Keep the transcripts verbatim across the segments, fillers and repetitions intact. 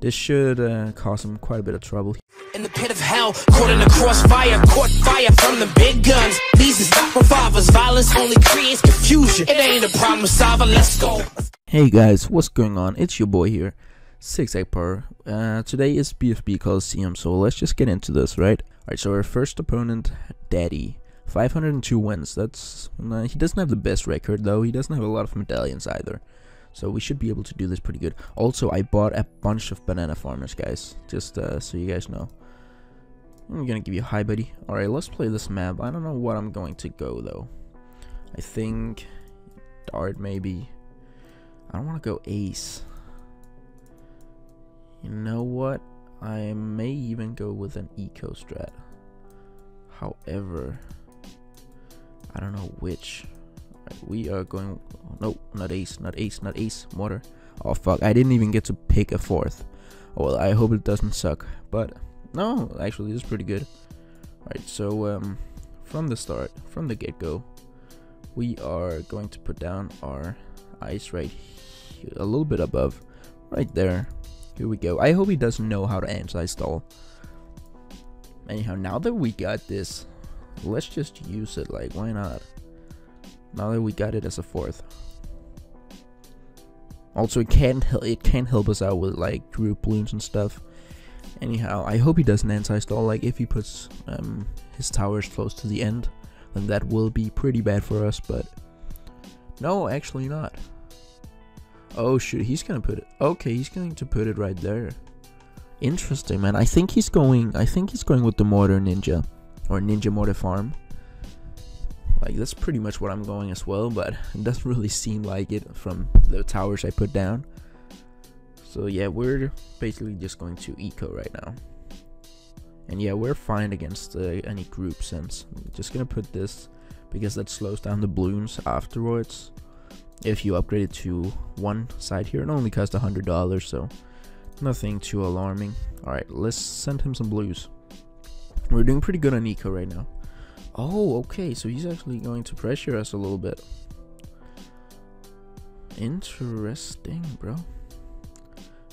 This should uh, cause him quite a bit of trouble. In the pit of hell, caught in a crossfire, caught fire from the big guns. These is not revolvers, violence only creates confusion. It ain't a problem solver, let's go. Hey guys, what's going on? It's your boy here, ZigZagPower. Uh, today is B F B Coliseum, so let's just get into this, right? Alright, so our first opponent, Daddy. five hundred two wins. That's uh, he doesn't have the best record though. He doesn't have a lot of medallions either, so we should be able to do this pretty good. Also, I bought a bunch of banana farmers, guys, just uh, so you guys know. I'm gonna give you a hi, buddy. All right, let's play this map. I don't know what I'm going to go though. I think dart, maybe. I don't want to go ace. You know what? I may even go with an eco strat. However, I don't know which. Right, we are going. No, not ace, not ace, not ace. Mortar. Oh fuck! I didn't even get to pick a fourth. Oh well. I hope it doesn't suck. But no, actually, this is pretty good. All right. So um, from the start, from the get-go, we are going to put down our ice right here, a little bit above, right there. Here we go. I hope he doesn't know how to anti-stall. Anyhow, now that we got this, let's just use it. Like, why not? Now that we got it as a fourth. Also, it can it can help us out with like group balloons and stuff. Anyhow, I hope he doesn't anti-stall. Like, if he puts um, his towers close to the end, then that will be pretty bad for us. But no, actually not. Oh shoot, he's gonna put it. Okay, he's going to put it right there. Interesting, man. I think he's going. I think he's going with the mortar ninja, or ninja mortar farm. Like, that's pretty much what I'm going as well, but it doesn't really seem like it from the towers I put down. So yeah, we're basically just going to eco right now. And yeah, we're fine against uh, any group sense. I'm just gonna put this because that slows down the balloons afterwards. If you upgrade it to one side here, it only costs a hundred dollars, so nothing too alarming. All right, let's send him some blues. We're doing pretty good on eco right now. Oh, okay, so he's actually going to pressure us a little bit. Interesting, bro.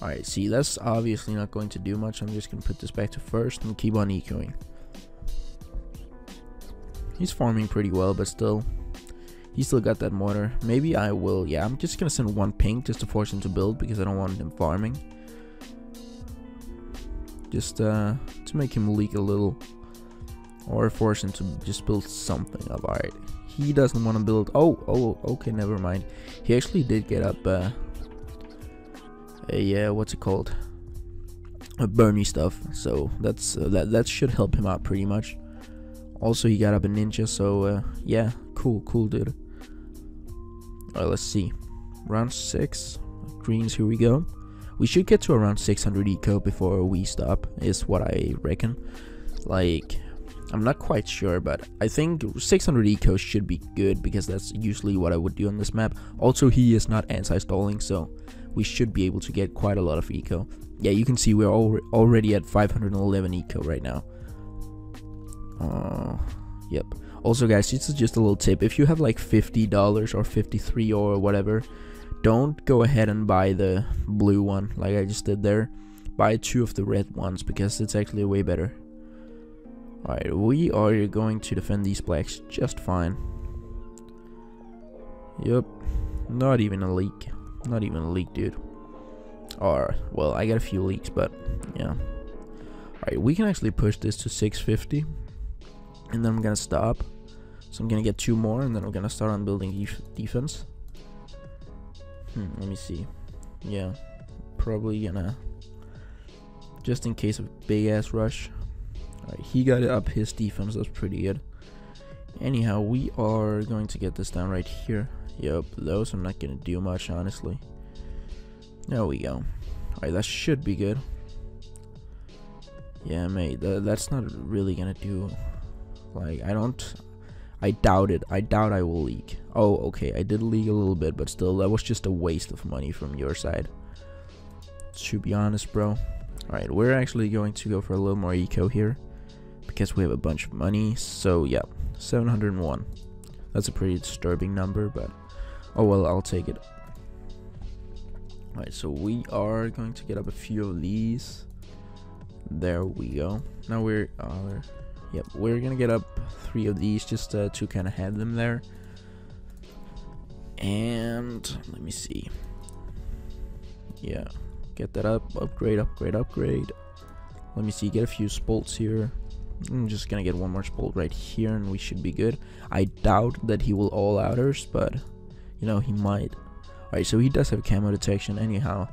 All right, see, that's obviously not going to do much. I'm just gonna put this back to first and keep on ecoing. He's farming pretty well, but still, he still got that mortar. Maybe I will. Yeah, I'm just gonna send one pink just to force him to build, because I don't want him farming. Just uh, to make him leak a little, or force him to just build something up. Alright, he doesn't want to build. Oh, oh, okay, never mind. He actually did get up uh, a, uh, what's it called? A Bernie stuff, so that's uh, that, that should help him out pretty much. Also, he got up a ninja, so uh, yeah, cool, cool, dude. Alright, let's see. Round six, greens, here we go. We should get to around six hundred eco before we stop, is what I reckon. Like, I'm not quite sure, but I think six hundred eco should be good, because that's usually what I would do on this map. Also, he is not anti-stalling, so we should be able to get quite a lot of eco. Yeah, you can see we're al already at five hundred eleven eco right now. Uh, yep. Also, guys, this is just a little tip. If you have like fifty dollars or fifty-three or whatever, don't go ahead and buy the blue one like I just did there. Buy two of the red ones, because it's actually way better. Alright, we are going to defend these blacks just fine. Yep, not even a leak. Not even a leak, dude. Or, well, I got a few leaks, but yeah. Alright, we can actually push this to six fifty. And then I'm gonna stop. So I'm gonna get two more, and then I'm gonna start on building def defense. Hmm, let me see. Yeah, probably gonna, just in case of big ass rush. Alright, he got up his defense. That's pretty good. Anyhow, we are going to get this down right here. Yep, those I'm not gonna do much, honestly. There we go. Alright, that should be good. Yeah, mate, th that's not really gonna do. Like, I don't. I doubt it. I doubt I will leak. Oh, okay. I did leak a little bit, but still, that was just a waste of money from your side, to be honest, bro. Alright, we're actually going to go for a little more eco here, because we have a bunch of money. So, yeah, seven hundred one. That's a pretty disturbing number, but oh well, I'll take it. All right, so we are going to get up a few of these. There we go. Now we're uh, yep, we're gonna get up three of these just uh, to kind of have them there. And let me see. Yeah, get that up, upgrade, upgrade, upgrade. Let me see, get a few spolts here. I'm just gonna get one more spolt right here and we should be good. I doubt that he will all outers, but you know, he might. Alright, so he does have camo detection anyhow.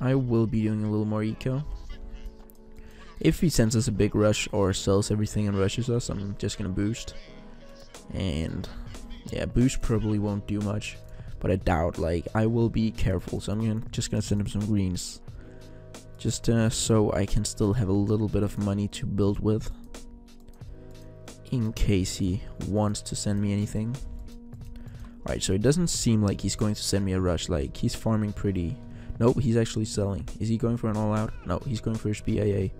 I will be doing a little more eco. If he sends us a big rush or sells everything and rushes us, I'm just gonna boost. And yeah, boost probably won't do much, but I doubt, like, I will be careful, so I'm gonna, just gonna send him some greens. Just uh, so I can still have a little bit of money to build with, in case he wants to send me anything. Alright, so it doesn't seem like he's going to send me a rush, like, he's farming pretty... Nope, he's actually selling. Is he going for an all-out? No, he's going for his B A A.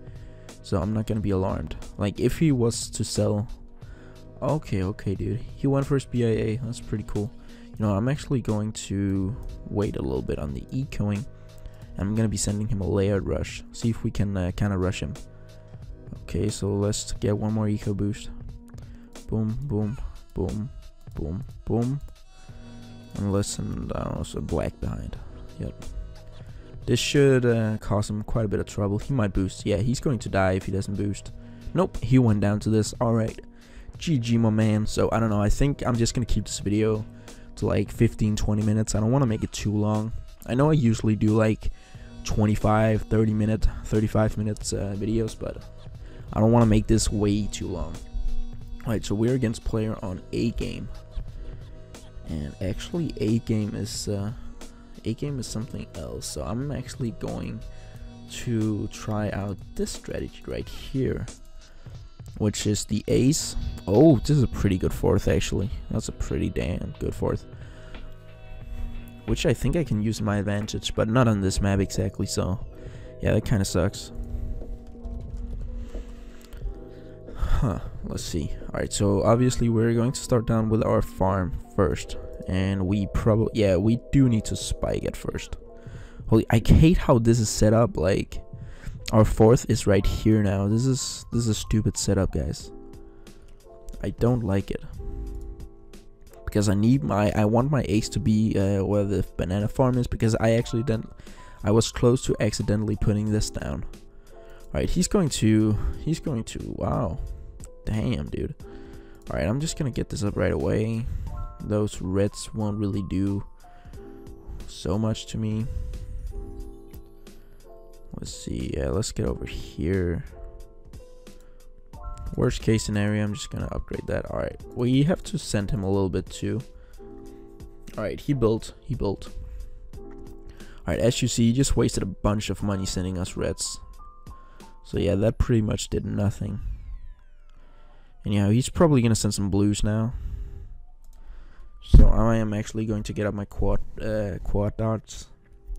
So I'm not gonna be alarmed. Like, if he was to sell... Okay, okay, dude. He went for his B A A. That's pretty cool. You know, I'm actually going to wait a little bit on the ecoing. I'm gonna be sending him a layered rush. See if we can uh, kind of rush him. Okay, so let's get one more eco boost. Boom, boom, boom, boom, boom. And let's send, I don't know, so black behind. Yep. This should uh, cause him quite a bit of trouble. He might boost. Yeah, he's going to die if he doesn't boost. Nope, he went down to this. Alright. G G, my man. So, I don't know. I think I'm just gonna keep this video to like fifteen to twenty minutes. I don't want to make it too long. I know I usually do like twenty-five, thirty minute, thirty-five minutes uh, videos, but I don't want to make this way too long. Alright, so we're against player on A game. And actually A game is uh, A game is something else, so I'm actually going to try out this strategy right here, which is the ace. Oh, this is a pretty good fourth actually. That's a pretty damn good fourth, which I think I can use my advantage, but not on this map exactly, so yeah, that kind of sucks. Huh, let's see. Alright, so obviously we're going to start down with our farm first, and we probably, yeah, we do need to spike at first. Holy, I hate how this is set up, like, our fourth is right here now. This is, this is a stupid setup, guys. I don't like it. Because I need my, I want my ace to be uh, where the banana farm is, because I actually didn't, I was close to accidentally putting this down. Alright, he's going to, he's going to, wow, damn, dude. Alright, I'm just gonna get this up right away. Those reds won't really do so much to me. Let's see, yeah, let's get over here. Worst case scenario, I'm just gonna upgrade that. Alright, we have to send him a little bit too. Alright, he built, he built. Alright, as you see, he just wasted a bunch of money sending us reds. So yeah, that pretty much did nothing. Anyhow, he's probably gonna send some blues now. So I am actually going to get up my quad uh, quad darts,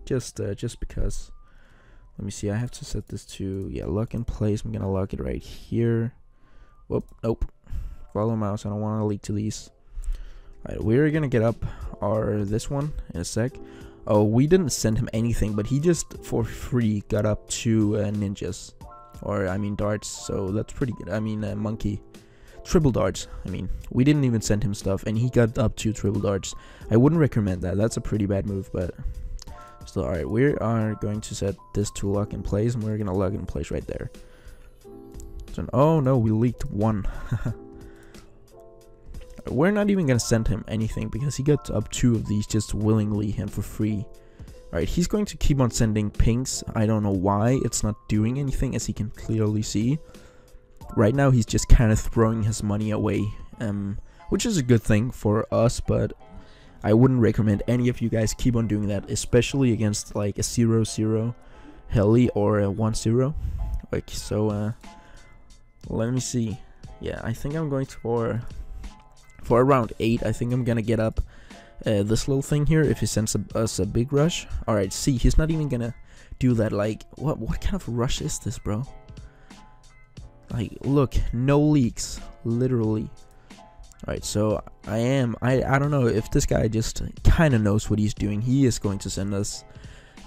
just uh, just because. Let me see, I have to set this to, yeah, lock in place. I'm gonna lock it right here. Whoop, nope. Follow mouse. I don't want to leak to these. Alright, we're gonna get up our this one in a sec. Oh, we didn't send him anything, but he just for free got up two uh, ninjas, or I mean darts. So that's pretty good. I mean uh, monkey, triple darts. I mean, we didn't even send him stuff, and he got up two triple darts. I wouldn't recommend that. That's a pretty bad move, but still. Alright, we are going to set this to lock in place, and we're gonna lock in place right there. So, oh no, we leaked one. We're not even gonna send him anything because he got up two of these just willingly and for free. Alright, he's going to keep on sending pings. I don't know why it's not doing anything, as he can clearly see. Right now he's just kind of throwing his money away, um, which is a good thing for us, but I wouldn't recommend any of you guys keep on doing that, especially against like a zero zero heli or a one zero. Like, so uh, let me see. Yeah, I think I'm going for for around eight. I think I'm gonna get up uh, this little thing here if he sends a, us a big rush. All right, see, he's not even gonna do that. Like, what what kind of rush is this, bro? Like, look, no leaks, literally. All right, so I am, I, I don't know if this guy just kind of knows what he's doing. He is going to send us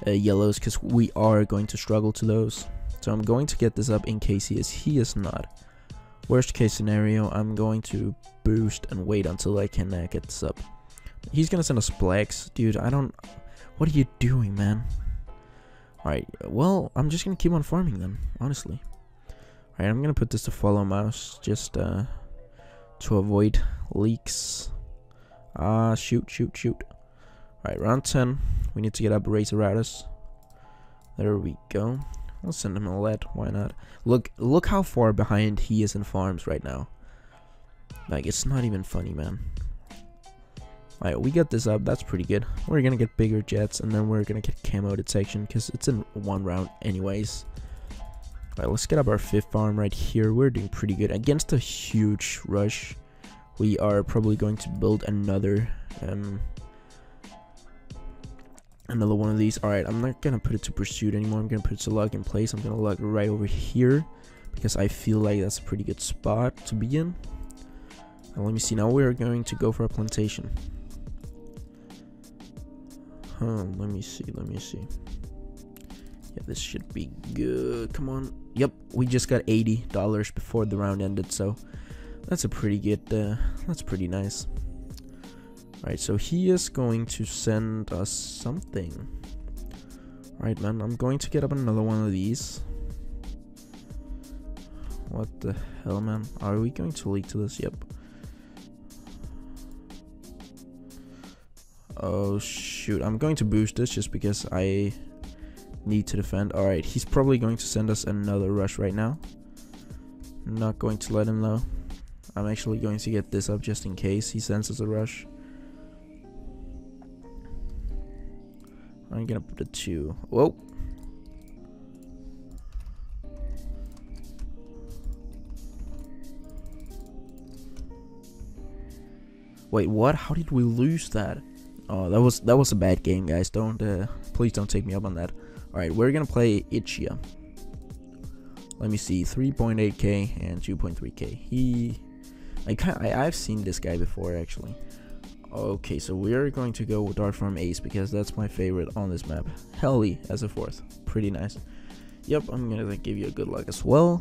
uh, yellows, because we are going to struggle to those. So I'm going to get this up in case he is. He is not. Worst case scenario, I'm going to boost and wait until I can uh, get this up. He's gonna send us blacks, dude. I don't. What are you doing, man? All right. Well, I'm just gonna keep on farming them, honestly. All right. I'm gonna put this to follow mouse just uh, to avoid leaks. Ah, uh, shoot, shoot, shoot. All right, round ten. We need to get up Razoratus. There we go. Let's send him a lead. Why not? Look, look how far behind he is in farms right now. Like, it's not even funny, man. Alright, we got this up. That's pretty good. We're gonna get bigger jets, and then we're gonna get camo detection because it's in one round anyways. Alright, let's get up our fifth farm right here. We're doing pretty good against a huge rush. We are probably going to build another, um, another one of these. Alright, I'm not gonna put it to pursuit anymore. I'm gonna put it to lock in place. I'm gonna lock right over here because I feel like that's a pretty good spot to be in. Now, let me see. Now we're going to go for a plantation. Huh, let me see. Let me see. Yeah, this should be good. Come on. Yep, we just got eighty dollars before the round ended, so that's a pretty good, uh, that's pretty nice. Alright, so he is going to send us something. Alright, man, I'm going to get up another one of these. What the hell, man? Are we going to leak to this? Yep. Oh, shoot. I'm going to boost this just because I need to defend. Alright, he's probably going to send us another rush right now. Not going to let him know. I'm actually going to get this up just in case he sends us a rush. I'm gonna put a two. Whoa. Wait, what? How did we lose that? Oh, that was that was a bad game, guys. Don't uh, please don't take me up on that. All right, we're gonna play Ichia. Let me see, three point eight K and two point three K. He, I can't. I, I've seen this guy before actually. Okay, so we're going to go with Dark Farm Ace because that's my favorite on this map. Helly as a fourth. Pretty nice. Yep, I'm going to give you a good luck as well.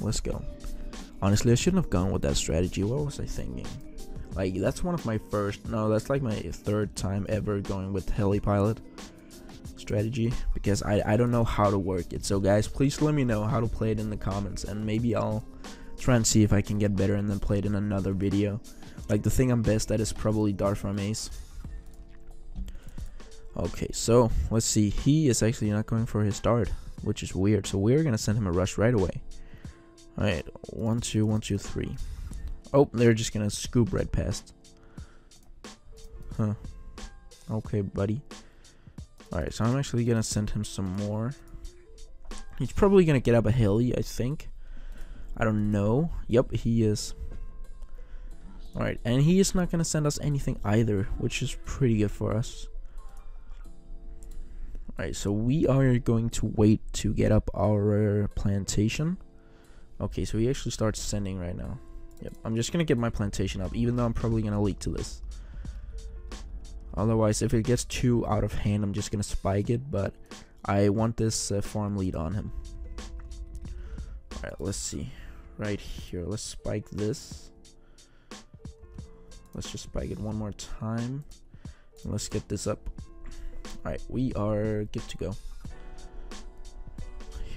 Let's go. Honestly, I shouldn't have gone with that strategy. What was I thinking? Like, that's one of my first... No, that's like my third time ever going with Heli Pilot strategy. Because I, I don't know how to work it. So, guys, please let me know how to play it in the comments. And maybe I'll try and see if I can get better and then play it in another video. Like, the thing I'm best at is probably Dart from Ace. Okay, so let's see. He is actually not going for his dart, which is weird. So we're gonna send him a rush right away. All right, one, two, one, two, three. Oh, they're just gonna scoop right past. Huh. Okay, buddy. All right, so I'm actually gonna send him some more. He's probably gonna get up a heli, I think. I don't know. Yep, he is. Alright, and he is not going to send us anything either, which is pretty good for us. Alright, so we are going to wait to get up our plantation. Okay, so he actually starts sending right now. Yep, I'm just going to get my plantation up, even though I'm probably going to leak to this. Otherwise, if it gets too out of hand, I'm just going to spike it, but I want this uh, farm lead on him. Alright, let's see. Right here, let's spike this. Let's just spike it one more time. Let's get this up. All right, we are good to go.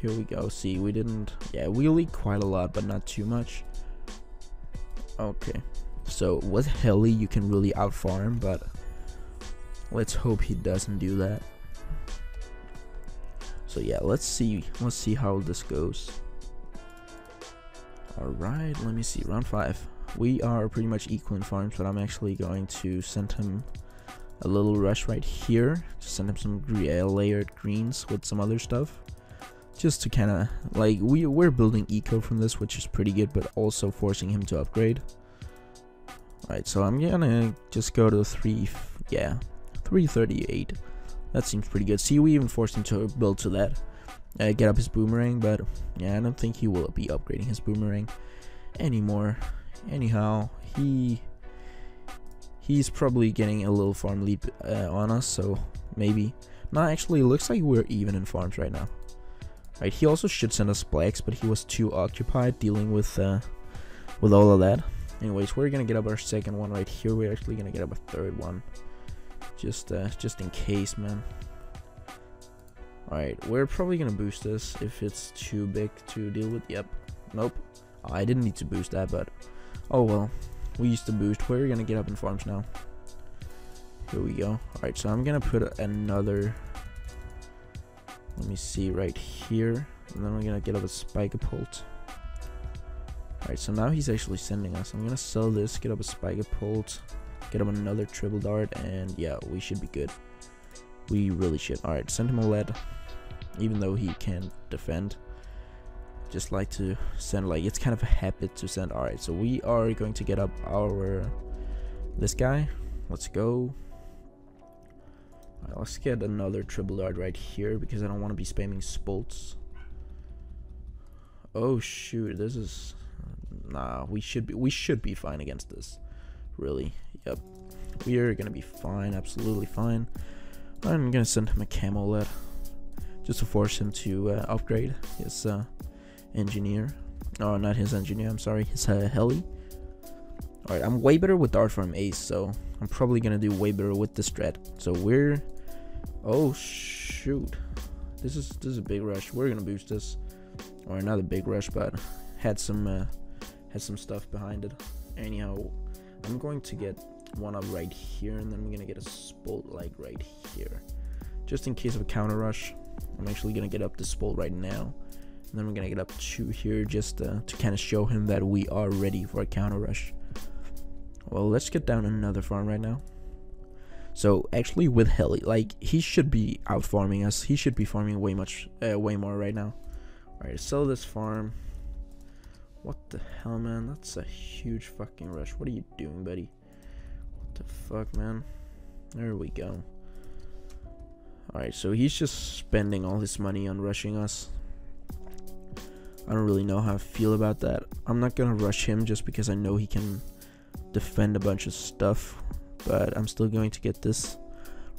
Here we go. See, we didn't... Yeah, we leaked quite a lot, but not too much. Okay. So, with Heli, you can really outfarm, but... Let's hope he doesn't do that. So, yeah, let's see. Let's see how this goes. All right, let me see. Round five. We are pretty much equal in farms, but I'm actually going to send him a little rush right here. Just send him some layered greens with some other stuff. Just to kind of, like, we, we're building eco from this, which is pretty good, but also forcing him to upgrade. Alright, so I'm gonna just go to three, yeah, three thirty-eight. That seems pretty good. See, we even forced him to build to that. Uh, get up his boomerang, but yeah, I don't think he will be upgrading his boomerang anymore. Anyhow, he he's probably getting a little farm leap uh, on us, so maybe Nah, actually, it looks like we're even in farms right now. Right, he also should send us blacks, but he was too occupied dealing with uh, with all of that. Anyways, we're gonna get up our second one right here. We're actually gonna get up a third one, just uh, just in case, man. All right, we're probably gonna boost this if it's too big to deal with. Yep. Nope. I didn't need to boost that, but oh well. We used to boost. We're gonna get up in farms now. Here we go. All right, so I'm gonna put another. Let me see right here, and then we're gonna get up a spike-a-pult. Alright, so now he's actually sending us. I'm gonna sell this, get up a spike-a-pult, get up another triple dart, and yeah, we should be good. We really should. Alright, send him a lead, even though he can't defend. Just like to send, like, it's kind of a habit to send. Alright, so we are going to get up our, this guy. Let's go. Right, let's get another triple dart right here because I don't want to be spamming spolts. Oh shoot, this is nah. We should be we should be fine against this. Really, yep. We are gonna be fine, absolutely fine. I'm gonna send him a camo lead just to force him to uh, upgrade his uh, engineer. Oh, not his engineer. I'm sorry, his uh, heli. All right, I'm way better with dart from ace, so I'm probably gonna do way better with the strat. So we're. Oh shoot, this is this is a big rush. We're gonna boost this, or not a big rush, but had some uh, had some stuff behind it. Anyhow, I'm going to get one up right here, and then I'm gonna get a spolt like right here, just in case of a counter rush. I'm actually gonna get up the spolt right now, and then we're gonna get up two here just uh, to kind of show him that we are ready for a counter rush. Well, let's get down another farm right now. So actually, with Heli, like he should be out farming us. He should be farming way much, uh, way more right now. All right, sell this farm. What the hell, man? That's a huge fucking rush. What are you doing, buddy? What the fuck, man? There we go. All right, so he's just spending all his money on rushing us. I don't really know how I feel about that. I'm not gonna rush him just because I know he can defend a bunch of stuff, but I'm still going to get this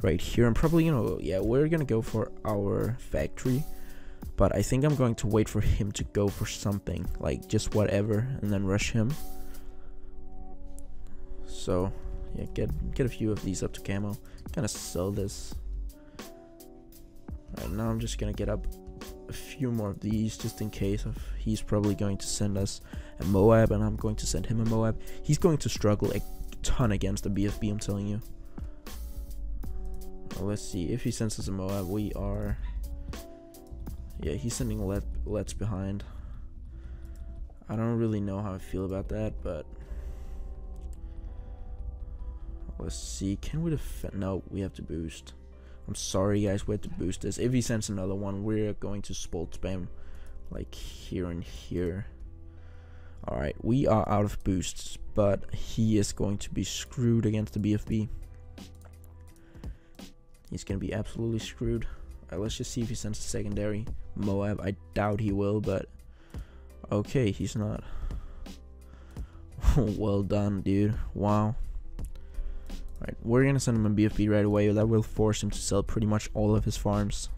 right here. I'm probably, you know, yeah, we're gonna go for our factory, but I think I'm going to wait for him to go for something, like just whatever, and then rush him. So yeah, get get a few of these up to camo. Gonna sell this. All right, now I'm just gonna get up a few more of these just in case of he's probably going to send us a MOAB, and I'm going to send him a MOAB. He's going to struggle a ton against the B F B, I'm telling you. Well, let's see if he sends us a MOAB. We are, yeah, he's sending let let's behind. I don't really know how I feel about that, but let's see. Can we defend? No, we have to boost. I'm sorry guys, we have to boost this. If he sends another one, we're going to spolt spam like here and here. Alright, we are out of boosts, but he is going to be screwed against the B F B. He's gonna be absolutely screwed. Alright, let's just see if he sends a secondary MOAB. I doubt he will, but okay, he's not. Well done, dude. Wow. Alright, we're gonna send him a B F B right away. That will force him to sell pretty much all of his farms.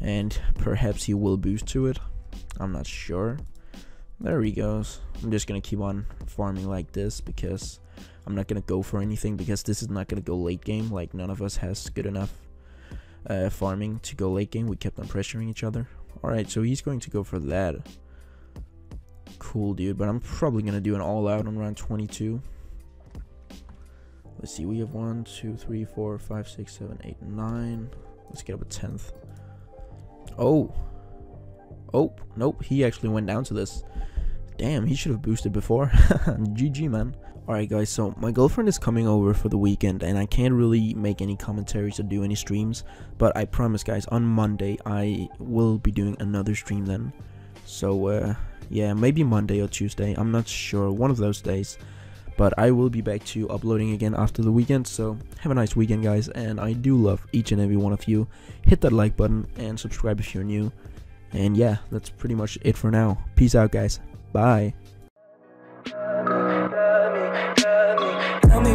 And perhaps he will boost to it. I'm not sure. There he goes. I'm just gonna keep on farming like this because I'm not gonna go for anything, because this is not gonna go late game. Like, none of us has good enough uh, farming to go late game. We kept on pressuring each other. Alright, so he's going to go for that. Cool, dude. But I'm probably gonna do an all-out on round twenty-two. Let's see, we have one, two, three, four, five, six, seven, eight, nine. Let's get up a tenth. Oh. Oh, nope. He actually went down to this. Damn, he should have boosted before. G G, man. Alright, guys, so my girlfriend is coming over for the weekend, and I can't really make any commentaries or do any streams. But I promise, guys, on Monday, I will be doing another stream then. So, uh, yeah, maybe Monday or Tuesday. I'm not sure. One of those days. But I will be back to uploading again after the weekend, so have a nice weekend, guys, and I do love each and every one of you. Hit that like button and subscribe if you're new, and yeah, that's pretty much it for now. Peace out, guys. Bye. Tell me